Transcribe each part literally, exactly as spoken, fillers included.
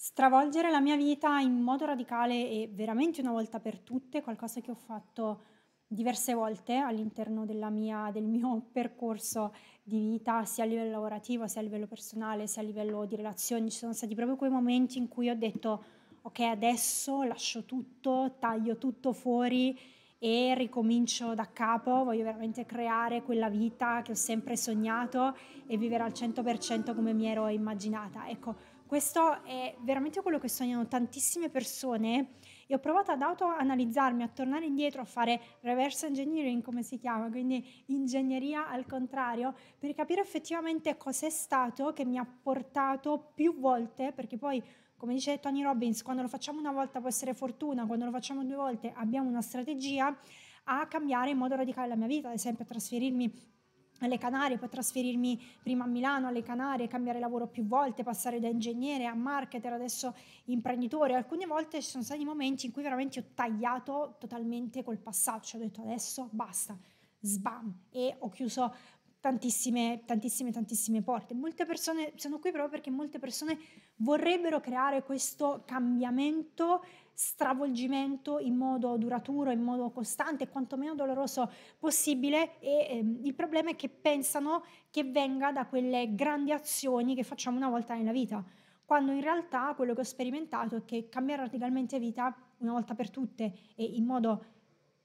stravolgere la mia vita in modo radicale e veramente una volta per tutte, qualcosa che ho fatto diverse volte all'interno della mia, del mio percorso di vita, sia a livello lavorativo, sia a livello personale, sia a livello di relazioni. Ci sono stati proprio quei momenti in cui ho detto ok, adesso lascio tutto, taglio tutto fuori e ricomincio da capo, voglio veramente creare quella vita che ho sempre sognato e vivere al cento per cento come mi ero immaginata. Ecco, questo è veramente quello che sognano tantissime persone e ho provato ad autoanalizzarmi, a tornare indietro, a fare reverse engineering, come si chiama, quindi ingegneria al contrario, per capire effettivamente cos'è stato che mi ha portato più volte, perché poi, come dice Tony Robbins, quando lo facciamo una volta può essere fortuna, quando lo facciamo due volte abbiamo una strategia, a cambiare in modo radicale la mia vita, ad esempio a trasferirmi alle Canarie, poi trasferirmi prima a Milano, alle Canarie, cambiare lavoro più volte, passare da ingegnere a marketer, adesso imprenditore. Alcune volte ci sono stati momenti in cui veramente ho tagliato totalmente col passato, cioè ho detto adesso basta, sbam, e ho chiuso tantissime, tantissime, tantissime porte. Molte persone, sono qui proprio perché molte persone vorrebbero creare questo cambiamento, stravolgimento in modo duraturo, in modo costante, quanto meno doloroso possibile, e ehm, il problema è che pensano che venga da quelle grandi azioni che facciamo una volta nella vita, quando in realtà quello che ho sperimentato è che cambiare radicalmente vita una volta per tutte e in modo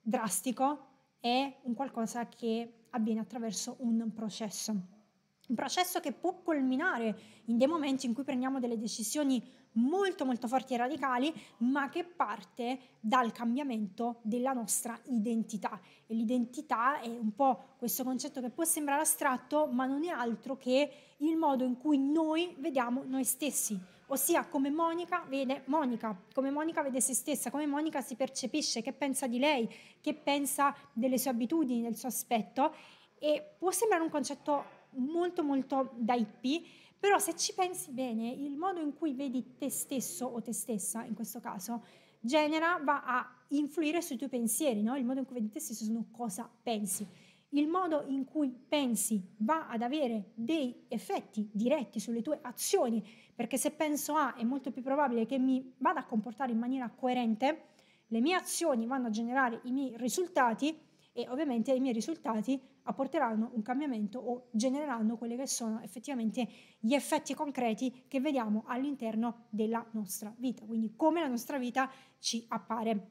drastico è un qualcosa che avviene attraverso un processo, un processo che può culminare in dei momenti in cui prendiamo delle decisioni molto molto forti e radicali, ma che parte dal cambiamento della nostra identità. E l'identità è un po' questo concetto che può sembrare astratto, ma non è altro che il modo in cui noi vediamo noi stessi, ossia come Monica vede Monica, come Monica vede se stessa, come Monica si percepisce, che pensa di lei, che pensa delle sue abitudini, del suo aspetto. E può sembrare un concetto molto molto da hippie, però se ci pensi bene, il modo in cui vedi te stesso o te stessa, in questo caso, genera, va a influire sui tuoi pensieri, no? Il modo in cui vedi te stesso sono cosa pensi. Il modo in cui pensi va ad avere dei effetti diretti sulle tue azioni, perché se penso A è molto più probabile che mi vada a comportare in maniera coerente, le mie azioni vanno a generare i miei risultati e ovviamente i miei risultati apporteranno un cambiamento o genereranno quelli che sono effettivamente gli effetti concreti che vediamo all'interno della nostra vita, quindi come la nostra vita ci appare.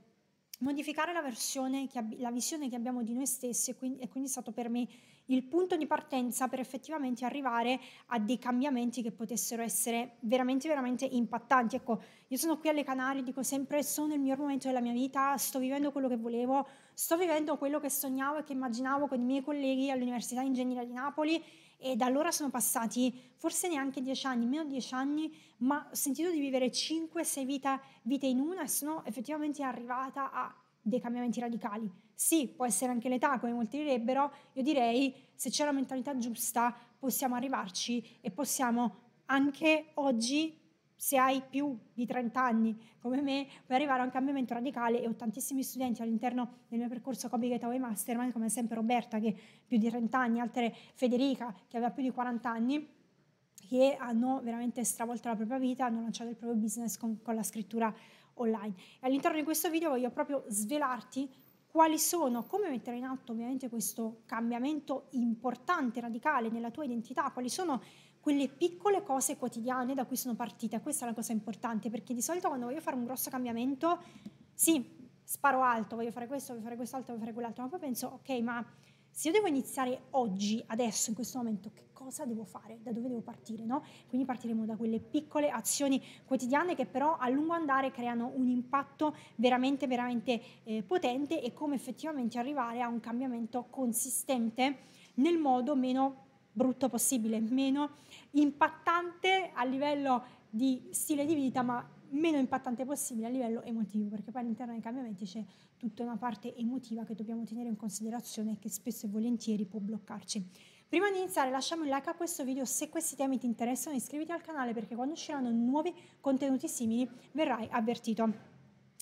Modificare la, versione che la visione che abbiamo di noi stessi è quindi, è quindi stato per me il punto di partenza per effettivamente arrivare a dei cambiamenti che potessero essere veramente veramente impattanti. Ecco, io sono qui alle Canarie, dico sempre sono nel miglior momento della mia vita, sto vivendo quello che volevo, sto vivendo quello che sognavo e che immaginavo con i miei colleghi all'Università di Ingegneria di Napoli, e da allora sono passati forse neanche dieci anni, meno di dieci anni, ma ho sentito di vivere cinque sei vite, vite in una, e sono effettivamente arrivata a dei cambiamenti radicali. Sì, può essere anche l'età, come molti direbbero, io direi se c'è la mentalità giusta possiamo arrivarci e possiamo anche oggi, se hai più di trenta anni come me, puoi arrivare a un cambiamento radicale, e ho tantissimi studenti all'interno del mio percorso Copy Gateway Mastermind, come sempre Roberta che ha più di trenta anni, altre Federica che aveva più di quaranta anni, che hanno veramente stravolto la propria vita, hanno lanciato il proprio business con, con la scrittura online. E all'interno di questo video voglio proprio svelarti quali sono, come mettere in atto ovviamente questo cambiamento importante, radicale nella tua identità, quali sono quelle piccole cose quotidiane da cui sono partita. Questa è la cosa importante, perché di solito quando voglio fare un grosso cambiamento, sì, sparo alto, voglio fare questo, voglio fare quest'altro, voglio fare quell'altro, ma poi penso, ok, ma se io devo iniziare oggi, adesso, in questo momento, che cosa devo fare? Da dove devo partire? No? Quindi partiremo da quelle piccole azioni quotidiane che però a lungo andare creano un impatto veramente, veramente eh, potente, e come effettivamente arrivare a un cambiamento consistente nel modo meno brutto possibile, meno impattante a livello di stile di vita, ma meno impattante possibile a livello emotivo, perché poi all'interno dei cambiamenti c'è tutta una parte emotiva che dobbiamo tenere in considerazione e che spesso e volentieri può bloccarci. Prima di iniziare lasciami un like a questo video se questi temi ti interessano, iscriviti al canale perché quando usciranno nuovi contenuti simili verrai avvertito.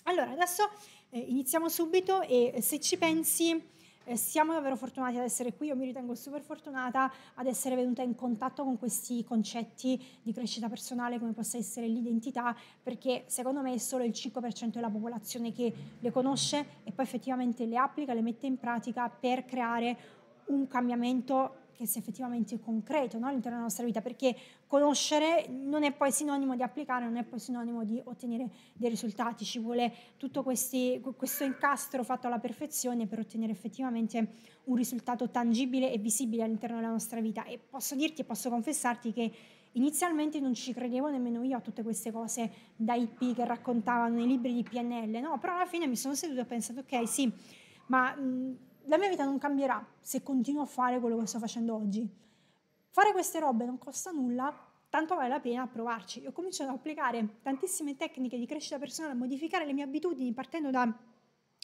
Allora adesso eh, iniziamo subito, e se ci pensi eh, siamo davvero fortunati ad essere qui, io mi ritengo super fortunata ad essere venuta in contatto con questi concetti di crescita personale come possa essere l'identità, perché secondo me è solo il cinque per cento della popolazione che le conosce e poi effettivamente le applica, le mette in pratica per creare un cambiamento che sia effettivamente concreto, no? All'interno della nostra vita, perché conoscere non è poi sinonimo di applicare, non è poi sinonimo di ottenere dei risultati, ci vuole tutto questi, questo incastro fatto alla perfezione per ottenere effettivamente un risultato tangibile e visibile all'interno della nostra vita. E posso dirti e posso confessarti che inizialmente non ci credevo nemmeno io a tutte queste cose da hippie che raccontavano nei libri di P N L, no? Però alla fine mi sono seduta e ho pensato, ok, sì, ma... Mh, la mia vita non cambierà se continuo a fare quello che sto facendo oggi. Fare queste robe non costa nulla, tanto vale la pena provarci. Io ho cominciato ad applicare tantissime tecniche di crescita personale, a modificare le mie abitudini partendo da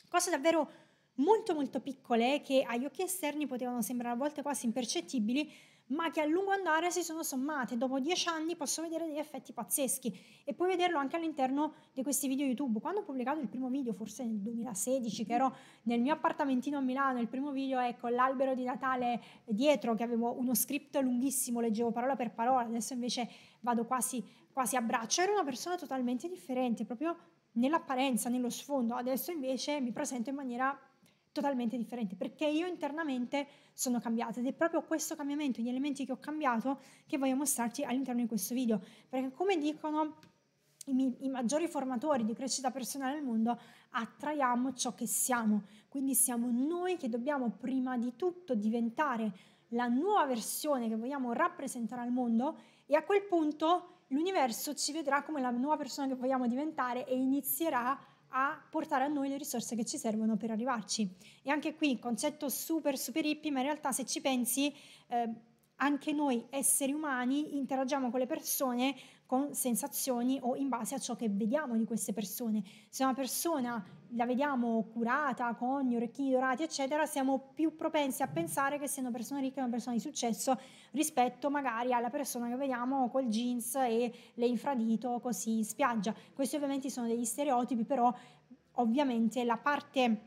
cose davvero molto molto piccole che agli occhi esterni potevano sembrare a volte quasi impercettibili, ma che a lungo andare si sono sommate. Dopo dieci anni posso vedere degli effetti pazzeschi e puoi vederlo anche all'interno di questi video YouTube. Quando ho pubblicato il primo video, forse nel duemilasedici, che ero nel mio appartamentino a Milano, il primo video è con l'albero di Natale dietro, che avevo uno script lunghissimo, leggevo parola per parola, adesso invece vado quasi, quasi a braccio. Ero una persona totalmente differente, proprio nell'apparenza, nello sfondo. Adesso invece mi presento in maniera totalmente differente, perché io internamente sono cambiata ed è proprio questo cambiamento, gli elementi che ho cambiato, che voglio mostrarti all'interno di questo video, perché come dicono i, miei, i maggiori formatori di crescita personale del mondo, attraiamo ciò che siamo, quindi siamo noi che dobbiamo prima di tutto diventare la nuova versione che vogliamo rappresentare al mondo e a quel punto l'universo ci vedrà come la nuova persona che vogliamo diventare e inizierà a portare a noi le risorse che ci servono per arrivarci. E anche qui concetto super super hippie, ma in realtà se ci pensi eh, anche noi esseri umani interagiamo con le persone con sensazioni o in base a ciò che vediamo di queste persone. Se una persona la vediamo curata, con gli orecchini dorati eccetera, siamo più propensi a pensare che sia una persona ricca e una persona di successo rispetto magari alla persona che vediamo col jeans e le infradito così in spiaggia. Questi ovviamente sono degli stereotipi, però ovviamente la parte,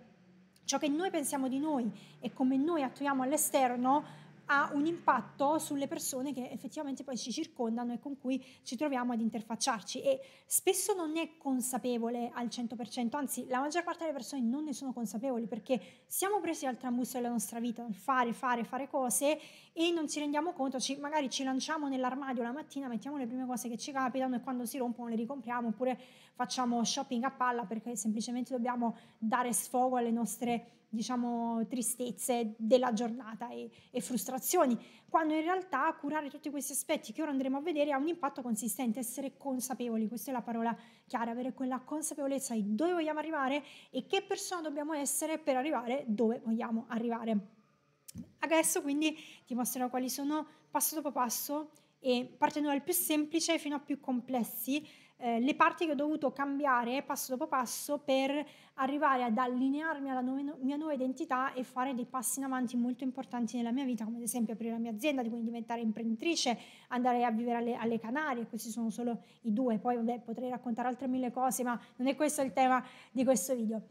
ciò che noi pensiamo di noi e come noi attuiamo all'esterno ha un impatto sulle persone che effettivamente poi ci circondano e con cui ci troviamo ad interfacciarci, e spesso non è consapevole al cento per cento, anzi la maggior parte delle persone non ne sono consapevoli, perché siamo presi dal trambusto della nostra vita, dal fare, fare, fare cose e non ci rendiamo conto, ci, magari ci lanciamo nell'armadio la mattina, mettiamo le prime cose che ci capitano e quando si rompono le ricompriamo, oppure facciamo shopping a palla perché semplicemente dobbiamo dare sfogo alle nostre, diciamo, tristezze della giornata e, e frustrazioni, quando in realtà curare tutti questi aspetti che ora andremo a vedere ha un impatto consistente. Essere consapevoli, questa è la parola chiara, avere quella consapevolezza di dove vogliamo arrivare e che persona dobbiamo essere per arrivare dove vogliamo arrivare. Adesso quindi ti mostrerò quali sono passo dopo passo, e partendo dal più semplice fino a più complessi, Eh, le parti che ho dovuto cambiare passo dopo passo per arrivare ad allinearmi alla nu- mia nuova identità e fare dei passi in avanti molto importanti nella mia vita, come ad esempio aprire la mia azienda, quindi diventare imprenditrice, andare a vivere alle, alle Canarie. Questi sono solo i due, poi vabbè, potrei raccontare altre mille cose, ma non è questo il tema di questo video.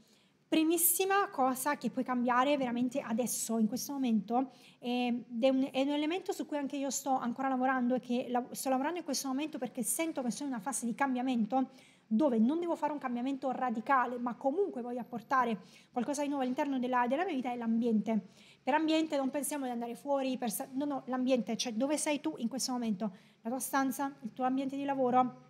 Primissima cosa che puoi cambiare veramente adesso, in questo momento, ed è un, è un elemento su cui anche io sto ancora lavorando e che la, sto lavorando in questo momento perché sento che sono in una fase di cambiamento dove non devo fare un cambiamento radicale, ma comunque voglio apportare qualcosa di nuovo all'interno della, della mia vita, è l'ambiente. Per ambiente non pensiamo di andare fuori, per, no, no, l'ambiente, cioè dove sei tu in questo momento, la tua stanza, il tuo ambiente di lavoro,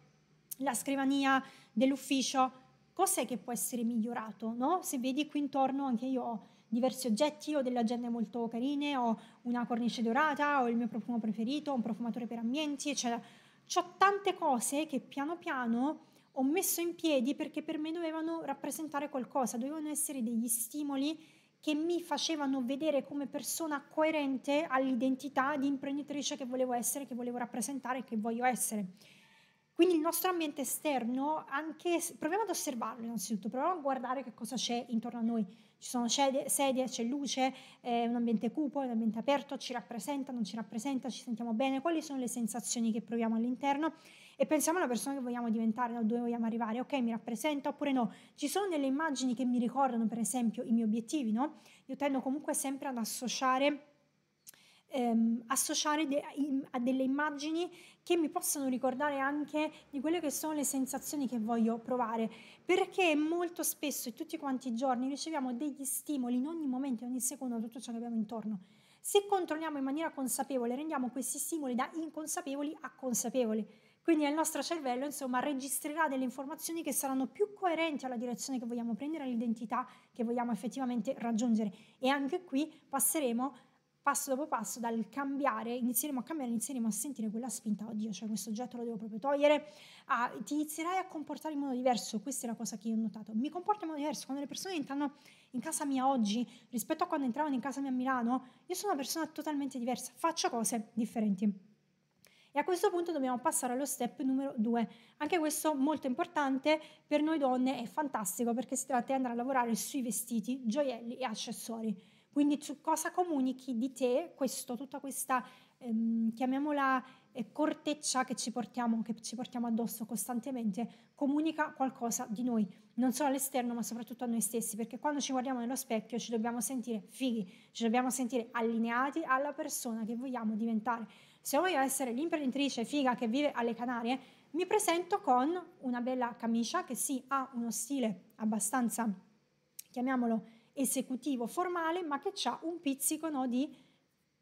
la scrivania dell'ufficio. Cos'è che può essere migliorato, no? Se vedi qui intorno, anche io ho diversi oggetti, ho delle agende molto carine, ho una cornice dorata, ho il mio profumo preferito, un profumatore per ambienti, eccetera. C'ho tante cose che piano piano ho messo in piedi perché per me dovevano rappresentare qualcosa, dovevano essere degli stimoli che mi facevano vedere come persona coerente all'identità di imprenditrice che volevo essere, che volevo rappresentare e che voglio essere. Quindi il nostro ambiente esterno, anche, proviamo ad osservarlo innanzitutto, proviamo a guardare che cosa c'è intorno a noi. Ci sono sedie, sedie c'è luce, è un ambiente cupo, è un ambiente aperto, ci rappresenta, non ci rappresenta, ci sentiamo bene, quali sono le sensazioni che proviamo all'interno e pensiamo alla persona che vogliamo diventare, no? Dove vogliamo arrivare, ok, mi rappresenta oppure no? Ci sono delle immagini che mi ricordano per esempio i miei obiettivi, no? Io tendo comunque sempre ad associare Ehm, associare de- a delle immagini che mi possono ricordare anche di quelle che sono le sensazioni che voglio provare, perché molto spesso e tutti quanti i giorni riceviamo degli stimoli in ogni momento, in ogni secondo, tutto ciò che abbiamo intorno. Se controlliamo in maniera consapevole, rendiamo questi stimoli da inconsapevoli a consapevoli, quindi il nostro cervello insomma registrerà delle informazioni che saranno più coerenti alla direzione che vogliamo prendere, all'identità che vogliamo effettivamente raggiungere, e anche qui passeremo passo dopo passo dal cambiare, inizieremo a cambiare, inizieremo a sentire quella spinta, oddio, cioè questo oggetto lo devo proprio togliere, ah, ti inizierai a comportare in modo diverso. Questa è la cosa che io ho notato, mi comporto in modo diverso. Quando le persone entrano in casa mia oggi rispetto a quando entravano in casa mia a Milano, io sono una persona totalmente diversa, faccio cose differenti. E a questo punto dobbiamo passare allo step numero due, anche questo molto importante per noi donne, è fantastico perché si tratta di andare a lavorare sui vestiti, gioielli e accessori. Quindi su cosa comunichi di te, questo, tutta questa, ehm, chiamiamola eh, corteccia che ci, portiamo, che ci portiamo addosso costantemente, comunica qualcosa di noi, non solo all'esterno ma soprattutto a noi stessi, perché quando ci guardiamo nello specchio ci dobbiamo sentire fighi, ci dobbiamo sentire allineati alla persona che vogliamo diventare. Se voglio essere l'imprenditrice figa che vive alle Canarie, mi presento con una bella camicia che sì, ha uno stile abbastanza, chiamiamolo, esecutivo, formale, ma che ha un pizzico, no, di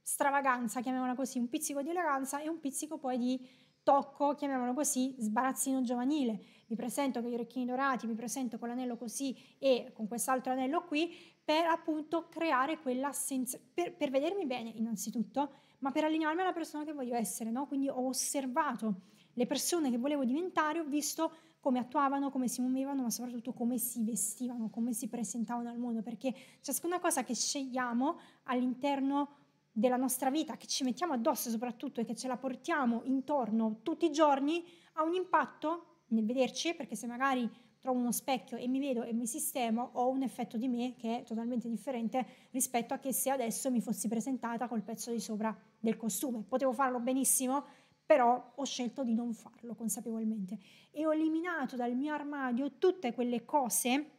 stravaganza, chiamiamola così, un pizzico di eleganza e un pizzico poi di tocco, chiamiamolo così, sbarazzino giovanile. Mi presento con gli orecchini dorati, mi presento con l'anello così e con quest'altro anello qui, per appunto creare quella sensazione, per, per vedermi bene innanzitutto, ma per allinearmi alla persona che voglio essere, no? Quindi ho osservato le persone che volevo diventare, ho visto come attuavano, come si muovevano, ma soprattutto come si vestivano, come si presentavano al mondo, perché ciascuna cosa che scegliamo all'interno della nostra vita, che ci mettiamo addosso soprattutto e che ce la portiamo intorno tutti i giorni, ha un impatto nel vederci, perché se magari trovo uno specchio e mi vedo e mi sistemo, ho un effetto di me che è totalmente differente rispetto a che se adesso mi fossi presentata col pezzo di sopra del costume. Potevo farlo benissimo, però ho scelto di non farlo consapevolmente e ho eliminato dal mio armadio tutte quelle cose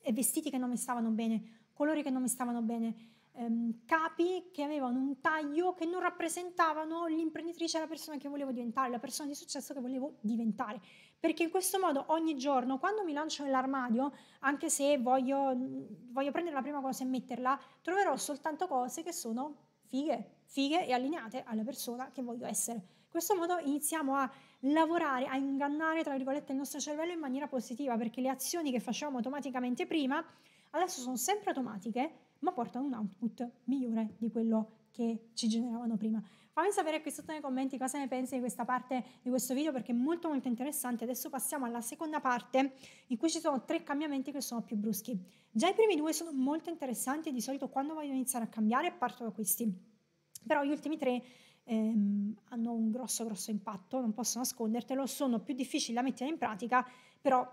e vestiti che non mi stavano bene, colori che non mi stavano bene, ehm, capi che avevano un taglio che non rappresentavano l'imprenditrice, la persona che volevo diventare, la persona di successo che volevo diventare, perché in questo modo ogni giorno quando mi lancio nell'armadio, anche se voglio, voglio prendere la prima cosa e metterla, troverò soltanto cose che sono fighe, fighe e allineate alla persona che voglio essere. In questo modo iniziamo a lavorare, a ingannare tra virgolette il nostro cervello in maniera positiva, perché le azioni che facevamo automaticamente prima adesso sono sempre automatiche, ma portano un output migliore di quello che ci generavano prima. Fammi sapere qui sotto nei commenti cosa ne pensi di questa parte di questo video, perché è molto molto interessante. Adesso passiamo alla seconda parte in cui ci sono tre cambiamenti che sono più bruschi. Già i primi due sono molto interessanti e di solito quando voglio iniziare a cambiare parto da questi, però gli ultimi tre Ehm, hanno un grosso grosso impatto, non posso nascondertelo, sono più difficili da mettere in pratica, però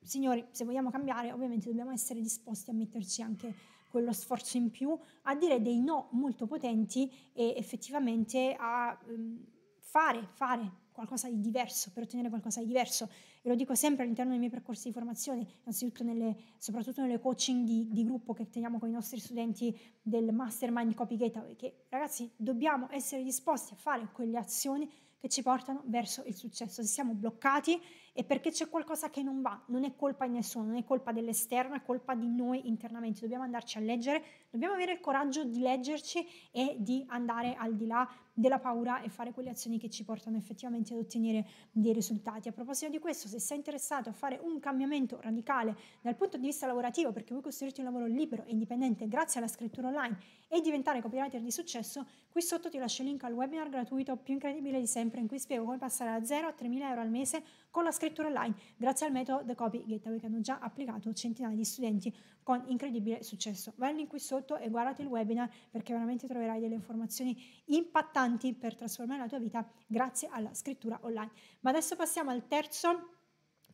signori, se vogliamo cambiare ovviamente dobbiamo essere disposti a metterci anche quello sforzo in più, a dire dei no molto potenti e effettivamente a ehm, fare, fare qualcosa di diverso, per ottenere qualcosa di diverso. E lo dico sempre all'interno dei miei percorsi di formazione, innanzitutto nelle, soprattutto nelle coaching di, di gruppo che teniamo con i nostri studenti del Mastermind Copy Gateway, che ragazzi dobbiamo essere disposti a fare quelle azioni che ci portano verso il successo. Se siamo bloccati è perché c'è qualcosa che non va, non è colpa di nessuno, non è colpa dell'esterno, è colpa di noi internamente. Dobbiamo andarci a leggere, dobbiamo avere il coraggio di leggerci e di andare al di là della paura e fare quelle azioni che ci portano effettivamente ad ottenere dei risultati. A proposito di questo, se sei interessato a fare un cambiamento radicale dal punto di vista lavorativo, perché vuoi costruirti un lavoro libero e indipendente grazie alla scrittura online e diventare copywriter di successo, qui sotto ti lascio il link al webinar gratuito più incredibile di sempre, in cui spiego come passare da zero a tremila euro al mese con la scrittura online grazie al metodo The Copy Gateway, che hanno già applicato centinaia di studenti con incredibile successo. Vai al link qui sotto e guardati il webinar, perché veramente troverai delle informazioni impattanti per trasformare la tua vita grazie alla scrittura online. Ma adesso passiamo al terzo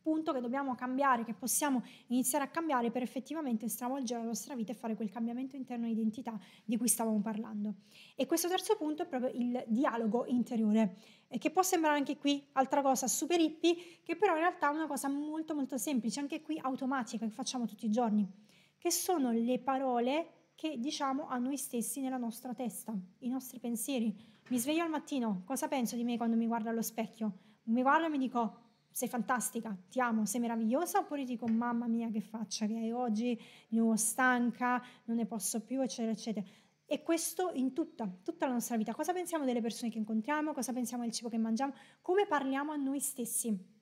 punto che dobbiamo cambiare, che possiamo iniziare a cambiare per effettivamente stravolgere la nostra vita e fare quel cambiamento interno identità di cui stavamo parlando. E questo terzo punto è proprio il dialogo interiore, che può sembrare anche qui altra cosa super hippie, che però in realtà è una cosa molto molto semplice, anche qui automatica, che facciamo tutti i giorni, che sono le parole che diciamo a noi stessi nella nostra testa, i nostri pensieri. Mi sveglio al mattino, cosa penso di me quando mi guardo allo specchio? Mi guardo e mi dico: sei fantastica, ti amo, sei meravigliosa, oppure dico: mamma mia, che faccia che hai oggi, di nuovo stanca, non ne posso più, eccetera, eccetera. E questo in tutta, tutta la nostra vita. Cosa pensiamo delle persone che incontriamo, cosa pensiamo del cibo che mangiamo, come parliamo a noi stessi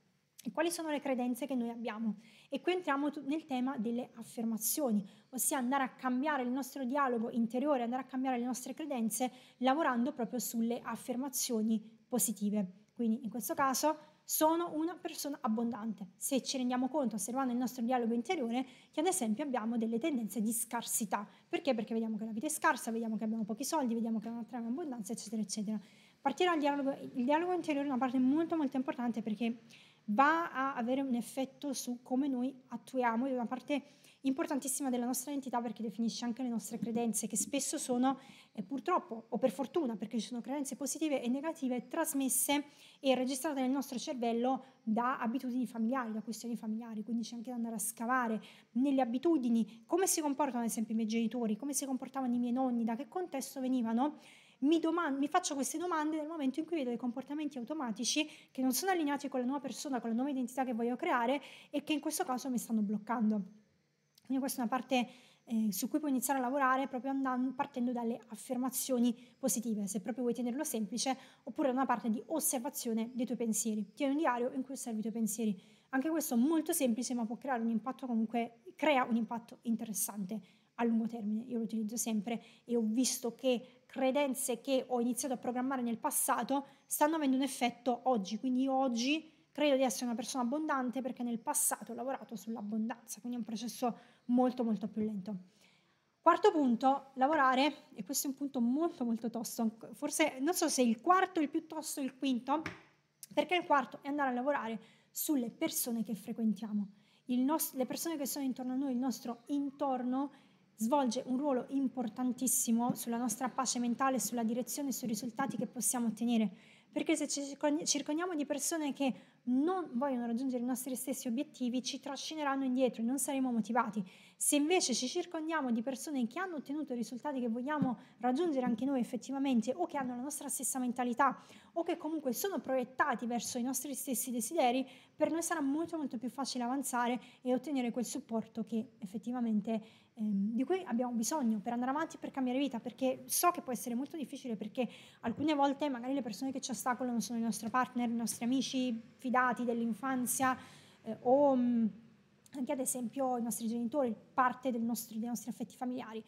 e quali sono le credenze che noi abbiamo. E qui entriamo nel tema delle affermazioni, ossia andare a cambiare il nostro dialogo interiore, andare a cambiare le nostre credenze lavorando proprio sulle affermazioni positive. Quindi in questo caso sono una persona abbondante, se ci rendiamo conto osservando il nostro dialogo interiore che ad esempio abbiamo delle tendenze di scarsità. Perché? Perché vediamo che la vita è scarsa, vediamo che abbiamo pochi soldi, vediamo che non abbiamo abbondanza, eccetera eccetera. Partire dal dialogo, il dialogo interiore è una parte molto molto importante, perché va a avere un effetto su come noi attuiamo, è una parte importantissima della nostra identità, perché definisce anche le nostre credenze, che spesso sono eh, purtroppo o per fortuna, perché ci sono credenze positive e negative trasmesse e registrate nel nostro cervello da abitudini familiari, da questioni familiari. Quindi c'è anche da andare a scavare nelle abitudini, come si comportano ad esempio i miei genitori, come si comportavano i miei nonni, da che contesto venivano. Mi, domando, mi faccio queste domande nel momento in cui vedo dei comportamenti automatici che non sono allineati con la nuova persona, con la nuova identità che voglio creare e che in questo caso mi stanno bloccando. Quindi questa è una parte eh, su cui puoi iniziare a lavorare proprio andando, partendo dalle affermazioni positive, se proprio vuoi tenerlo semplice, oppure una parte di osservazione dei tuoi pensieri. Tieni un diario in cui osservi i tuoi pensieri. Anche questo è molto semplice, ma può creare un impatto comunque, crea un impatto interessante a lungo termine. Io lo utilizzo sempre e ho visto che credenze che ho iniziato a programmare nel passato stanno avendo un effetto oggi. Quindi io oggi credo di essere una persona abbondante perché nel passato ho lavorato sull'abbondanza, quindi è un processo molto molto più lento. Quarto punto, lavorare, e questo è un punto molto molto tosto, forse non so se il quarto è il più tosto o il quinto, perché il quarto è andare a lavorare sulle persone che frequentiamo. Il nostro, le persone che sono intorno a noi, il nostro intorno, svolge un ruolo importantissimo sulla nostra pace mentale, sulla direzione e sui risultati che possiamo ottenere, perché se ci circondiamo di persone che non vogliono raggiungere i nostri stessi obiettivi ci trascineranno indietro e non saremo motivati. Se invece ci circondiamo di persone che hanno ottenuto i risultati che vogliamo raggiungere anche noi effettivamente, o che hanno la nostra stessa mentalità, o che comunque sono proiettati verso i nostri stessi desideri, per noi sarà molto molto più facile avanzare e ottenere quel supporto che effettivamente di cui abbiamo bisogno per andare avanti, per cambiare vita, perché so che può essere molto difficile, perché alcune volte magari le persone che ci ostacolano sono il nostro partner, i nostri amici fidati dell'infanzia eh, o mh, anche ad esempio i nostri genitori, parte del nostro, dei nostri affetti familiari.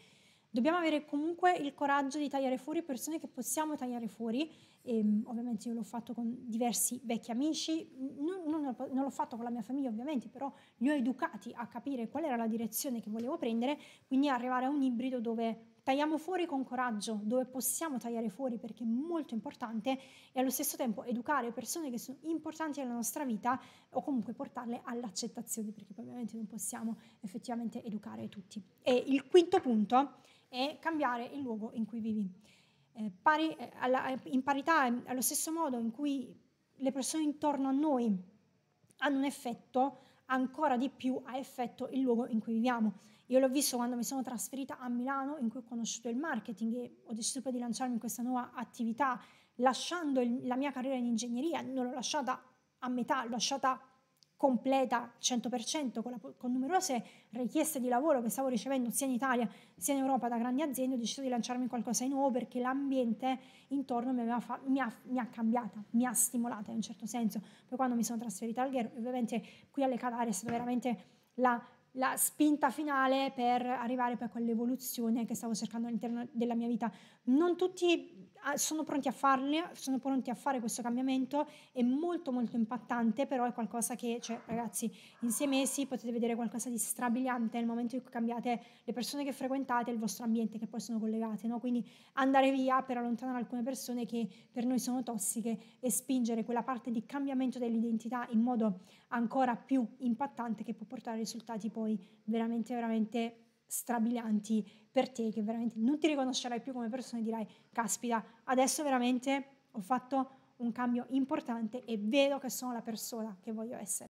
Dobbiamo avere comunque il coraggio di tagliare fuori persone che possiamo tagliare fuori. E, ovviamente io l'ho fatto con diversi vecchi amici, non, non, non l'ho fatto con la mia famiglia ovviamente, però li ho educati a capire qual era la direzione che volevo prendere, quindi arrivare a un ibrido dove tagliamo fuori con coraggio, dove possiamo tagliare fuori perché è molto importante, e allo stesso tempo educare persone che sono importanti nella nostra vita o comunque portarle all'accettazione, perché poi ovviamente non possiamo effettivamente educare tutti. E il quinto punto è cambiare il luogo in cui vivi. Eh, pari, eh, alla, in parità, allo stesso modo in cui le persone intorno a noi hanno un effetto, ancora di più ha effetto il luogo in cui viviamo. Io l'ho visto quando mi sono trasferita a Milano, in cui ho conosciuto il marketing e ho deciso poi di lanciarmi in questa nuova attività, lasciando il, la mia carriera in ingegneria. Non l'ho lasciata a metà, l'ho lasciata completa cento per cento con, la, con numerose richieste di lavoro che stavo ricevendo sia in Italia sia in Europa da grandi aziende. Ho deciso di lanciarmi in qualcosa di nuovo perché l'ambiente intorno mi, aveva fa, mi, ha, mi ha cambiata, mi ha stimolata in un certo senso. Poi quando mi sono trasferita al Alghero, ovviamente qui alle Canarie è stata veramente la, la spinta finale per arrivare poi a quell'evoluzione che stavo cercando all'interno della mia vita. Non tutti sono pronti a farle, sono pronti a fare questo cambiamento. È molto molto impattante, però è qualcosa che, cioè ragazzi, in sei mesi potete vedere qualcosa di strabiliante nel momento in cui cambiate le persone che frequentate e il vostro ambiente, che poi sono collegate, no? Quindi andare via per allontanare alcune persone che per noi sono tossiche e spingere quella parte di cambiamento dell'identità in modo ancora più impattante, che può portare a risultati poi veramente veramente strabilianti per te, che veramente non ti riconoscerai più come persona e dirai: caspita, adesso veramente ho fatto un cambio importante e vedo che sono la persona che voglio essere.